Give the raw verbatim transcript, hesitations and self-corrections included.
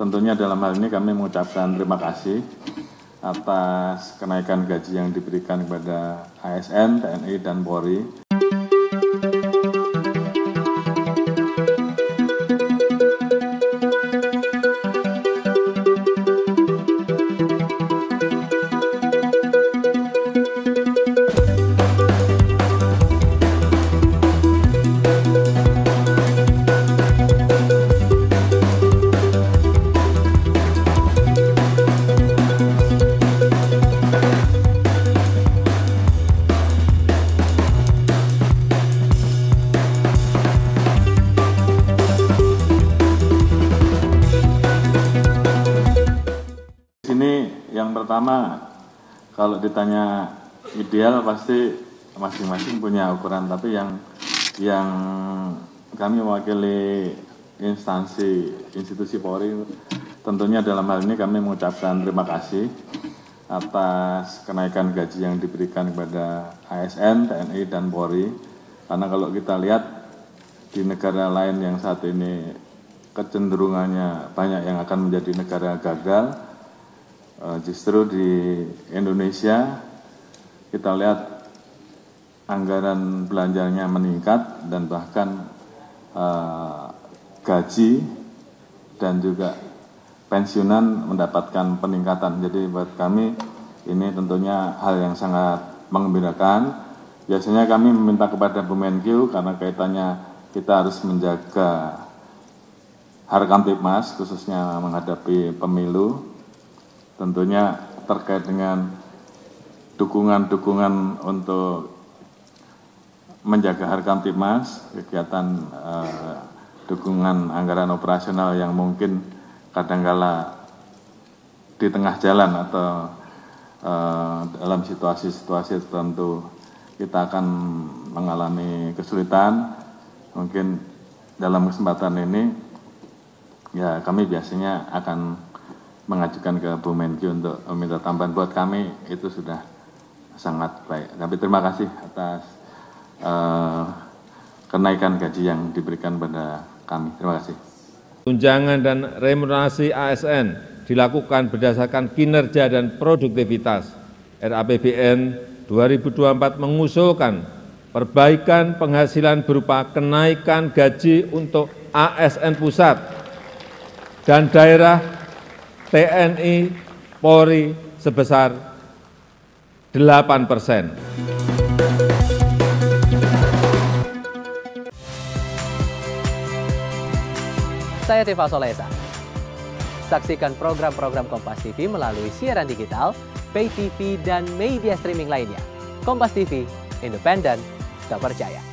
Tentunya dalam hal ini kami mengucapkan terima kasih atas kenaikan gaji yang diberikan kepada A S N, T N I, dan Polri. Pertama, kalau ditanya ideal pasti masing-masing punya ukuran, tapi yang yang kami mewakili instansi institusi Polri, tentunya dalam hal ini kami mengucapkan terima kasih atas kenaikan gaji yang diberikan kepada A S N, T N I, dan Polri. Karena kalau kita lihat di negara lain yang saat ini kecenderungannya banyak yang akan menjadi negara gagal, justru di Indonesia kita lihat anggaran belanjanya meningkat dan bahkan uh, gaji dan juga pensiunan mendapatkan peningkatan. Jadi buat kami ini tentunya hal yang sangat menggembirakan. Biasanya kami meminta kepada Pemenkiu karena kaitannya kita harus menjaga harkamtibmas khususnya menghadapi pemilu. Tentunya terkait dengan dukungan-dukungan untuk menjaga harkamtibmas, kegiatan eh, dukungan anggaran operasional yang mungkin kadangkala di tengah jalan atau eh, dalam situasi-situasi tertentu kita akan mengalami kesulitan. Mungkin dalam kesempatan ini ya kami biasanya akan mengajukan ke Bu Menkeu untuk meminta tambahan. Buat kami itu sudah sangat baik. Tapi terima kasih atas uh, kenaikan gaji yang diberikan pada kami. Terima kasih. Tunjangan dan remunerasi A S N dilakukan berdasarkan kinerja dan produktivitas. R A P B N dua ribu dua puluh empat mengusulkan perbaikan penghasilan berupa kenaikan gaji untuk A S N pusat dan daerah, T N I, Polri sebesar delapan persen. Saya Tifa Soleha. Saksikan program-program Kompas T V melalui siaran digital, pay T V, dan media streaming lainnya. Kompas T V, independen, terpercaya.